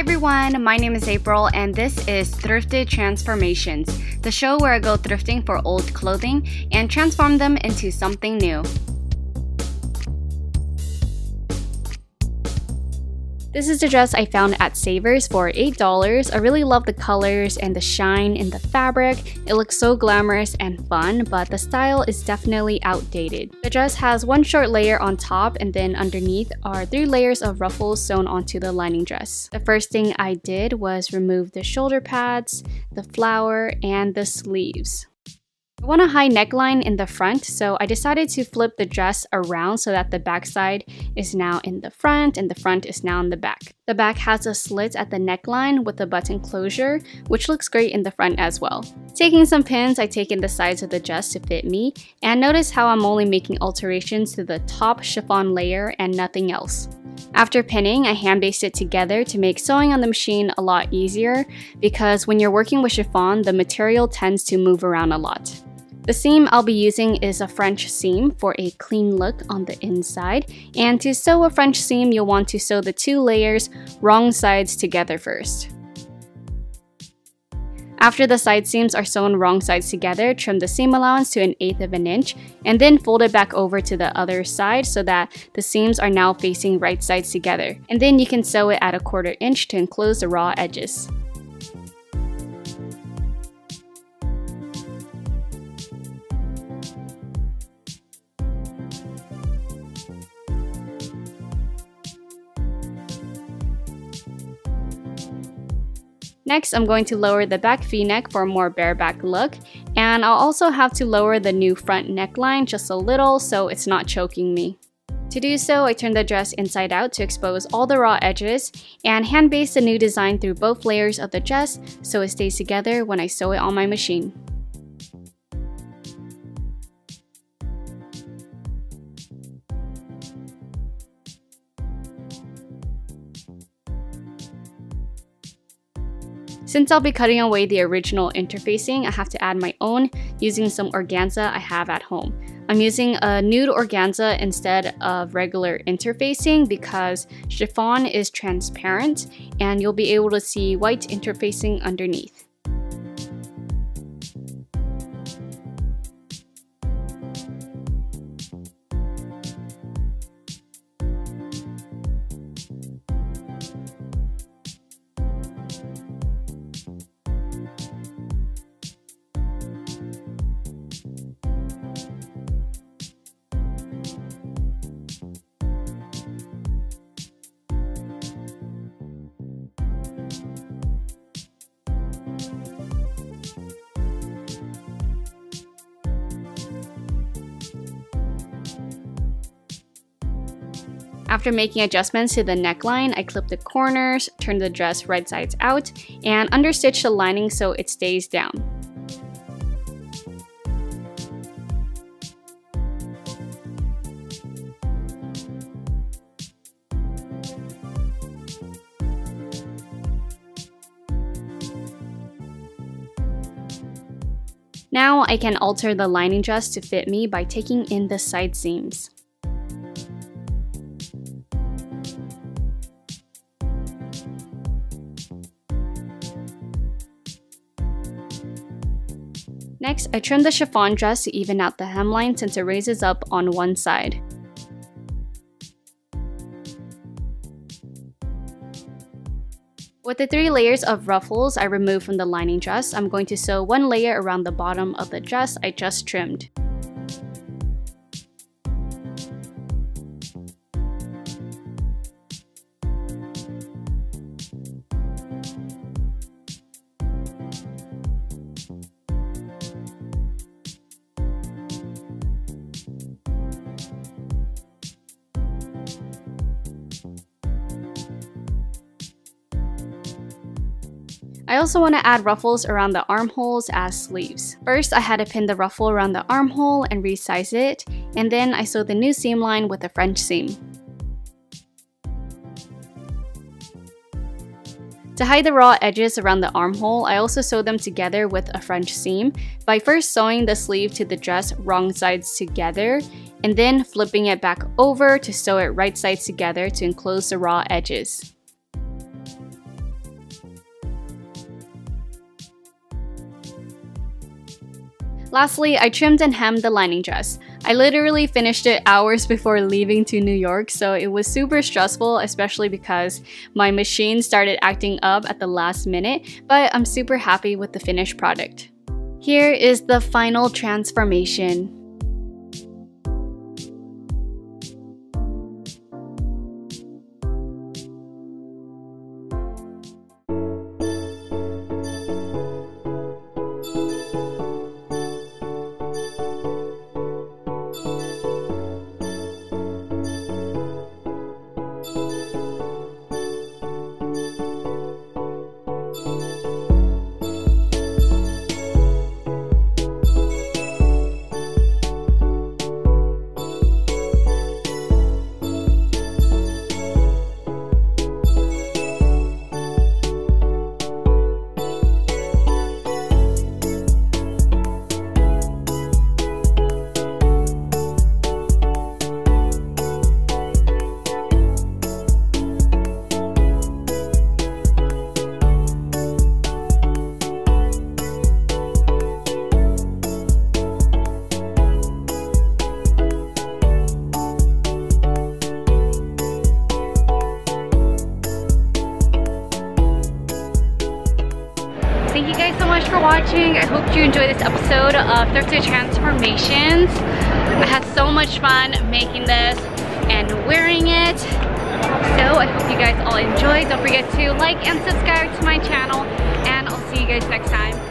Hi everyone, my name is April and this is Thrifted Transformations, the show where I go thrifting for old clothing and transform them into something new. This is the dress I found at Savers for $8. I really love the colors and the shine in the fabric. It looks so glamorous and fun, but the style is definitely outdated. The dress has one short layer on top and then underneath are 3 layers of ruffles sewn onto the lining dress. The first thing I did was remove the shoulder pads, the flower, and the sleeves. I want a high neckline in the front, so I decided to flip the dress around so that the back side is now in the front and the front is now in the back. The back has a slit at the neckline with a button closure, which looks great in the front as well. Taking some pins, I take in the sides of the dress to fit me, and notice how I'm only making alterations to the top chiffon layer and nothing else. After pinning, I hand-basted it together to make sewing on the machine a lot easier because when you're working with chiffon, the material tends to move around a lot. The seam I'll be using is a French seam for a clean look on the inside, and to sew a French seam, you'll want to sew the 2 layers wrong sides together first. After the side seams are sewn wrong sides together, trim the seam allowance to 1/8 of an inch, and then fold it back over to the other side so that the seams are now facing right sides together, and then you can sew it at 1/4 inch to enclose the raw edges. Next, I'm going to lower the back v-neck for a more bareback look, and I'll also have to lower the new front neckline just a little so it's not choking me. To do so, I turn the dress inside out to expose all the raw edges and hand baste the new design through both layers of the dress so it stays together when I sew it on my machine. Since I'll be cutting away the original interfacing, I have to add my own using some organza I have at home. I'm using a nude organza instead of regular interfacing because chiffon is transparent and you'll be able to see white interfacing underneath. After making adjustments to the neckline, I clip the corners, turn the dress right sides out, and understitch the lining so it stays down. Now I can alter the lining dress to fit me by taking in the side seams. Next, I trim the chiffon dress to even out the hemline since it raises up on one side. With the 3 layers of ruffles I removed from the lining dress, I'm going to sew 1 layer around the bottom of the dress I just trimmed. I also want to add ruffles around the armholes as sleeves. First, I had to pin the ruffle around the armhole and resize it, and then I sewed the new seam line with a French seam. To hide the raw edges around the armhole, I also sewed them together with a French seam by first sewing the sleeve to the dress wrong sides together, and then flipping it back over to sew it right sides together to enclose the raw edges. Lastly, I trimmed and hemmed the lining dress. I literally finished it hours before leaving to New York, so it was super stressful, especially because my machine started acting up at the last minute, but I'm super happy with the finished product. Here is the final transformation. Thank you guys so much for watching. I hope you enjoyed this episode of Thrifted Transformations. I had so much fun making this and wearing it. So I hope you guys all enjoyed. Don't forget to like and subscribe to my channel, and I'll see you guys next time.